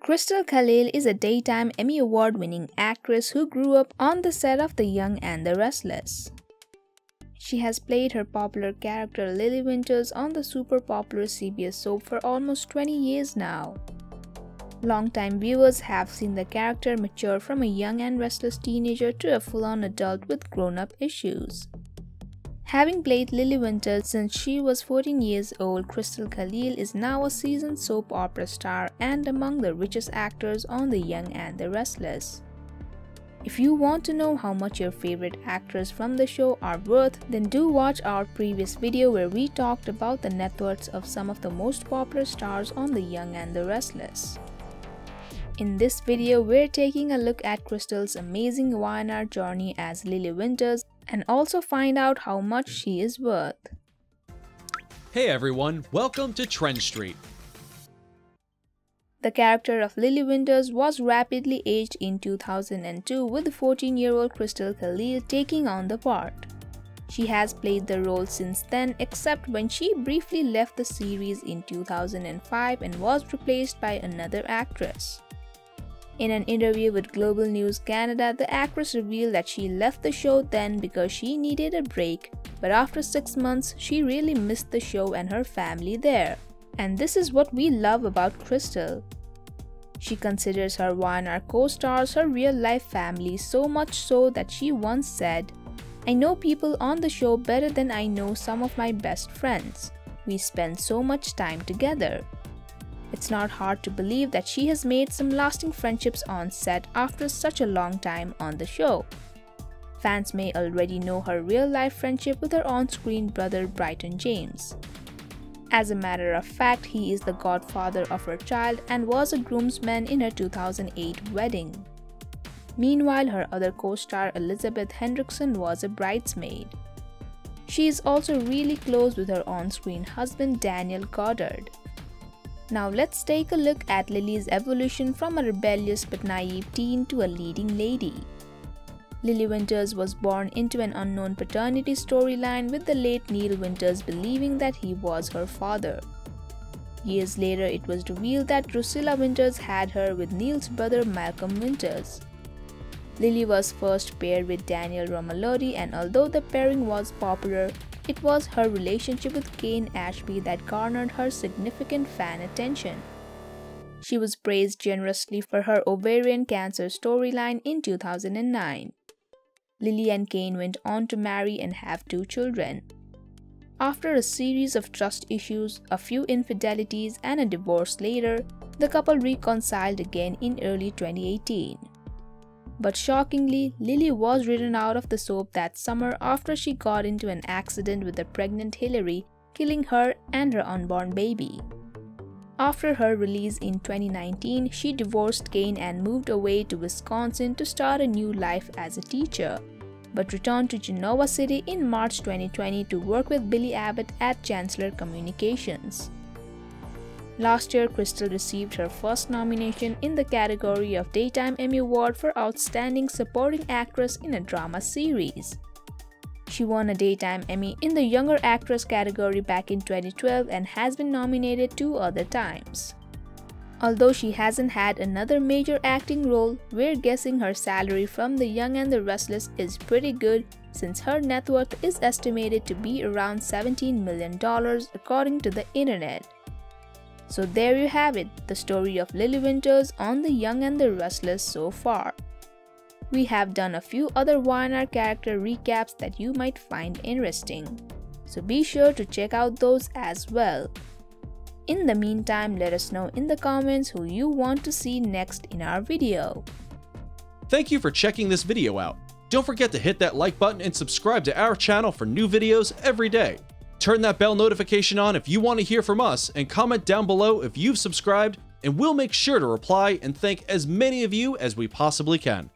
Christel Khalil is a Daytime Emmy Award-winning actress who grew up on the set of The Young and the Restless. She has played her popular character Lily Winters on the super-popular CBS soap for almost 20 years now. Longtime viewers have seen the character mature from a young and restless teenager to a full-on adult with grown-up issues. Having played Lily Winters since she was 14 years old, Christel Khalil is now a seasoned soap opera star and among the richest actors on The Young and the Restless. If you want to know how much your favorite actors from the show are worth, then do watch our previous video where we talked about the net worths of some of the most popular stars on The Young and the Restless. In this video, we're taking a look at Christel's amazing Y&R journey as Lily Winters and also find out how much she is worth. Hey everyone, welcome to Trend Street. The character of Lily Winters was rapidly aged in 2002 with 14-year-old Christel Khalil taking on the part. She has played the role since then except when she briefly left the series in 2005 and was replaced by another actress. In an interview with Global News Canada, the actress revealed that she left the show then because she needed a break, but after 6 months, she really missed the show and her family there. And this is what we love about Christel. She considers her Y&R co-stars her real-life family, so much so that she once said, "I know people on the show better than I know some of my best friends. We spend so much time together." It's not hard to believe that she has made some lasting friendships on set after such a long time on the show. Fans may already know her real-life friendship with her on-screen brother Bryton James. As a matter of fact, he is the godfather of her child and was a groomsman in her 2008 wedding. Meanwhile, her other co-star Elizabeth Hendrickson was a bridesmaid. She is also really close with her on-screen husband Daniel Goddard. Now let's take a look at Lily's evolution from a rebellious but naive teen to a leading lady. Lily Winters was born into an unknown paternity storyline with the late Neil Winters believing that he was her father. Years later, it was revealed that Drucilla Winters had her with Neil's brother Malcolm Winters. Lily was first paired with Daniel Romalotti, and although the pairing was popular, it was her relationship with Cane Ashby that garnered her significant fan attention. She was praised generously for her ovarian cancer storyline in 2009. Lily and Cane went on to marry and have 2 children. After a series of trust issues, a few infidelities, and a divorce later, the couple reconciled again in early 2018. But shockingly, Lily was written out of the soap that summer after she got into an accident with the pregnant Hilary, killing her and her unborn baby. After her release in 2019, she divorced Cane and moved away to Wisconsin to start a new life as a teacher, but returned to Genoa City in March 2020 to work with Billy Abbott at Chancellor Communications. Last year, Christel received her first nomination in the category of Daytime Emmy Award for Outstanding Supporting Actress in a Drama Series. She won a Daytime Emmy in the Younger Actress category back in 2012 and has been nominated 2 other times. Although she hasn't had another major acting role, we're guessing her salary from The Young and the Restless is pretty good since her net worth is estimated to be around $17 million according to the internet. So there you have it, the story of Lily Winters on The Young and the Restless so far. We have done a few other Y&R character recaps that you might find interesting, so be sure to check out those as well. In the meantime, let us know in the comments who you want to see next in our video. Thank you for checking this video out. Don't forget to hit that like button and subscribe to our channel for new videos every day. Turn that bell notification on if you want to hear from us, and comment down below if you've subscribed, and we'll make sure to reply and thank as many of you as we possibly can.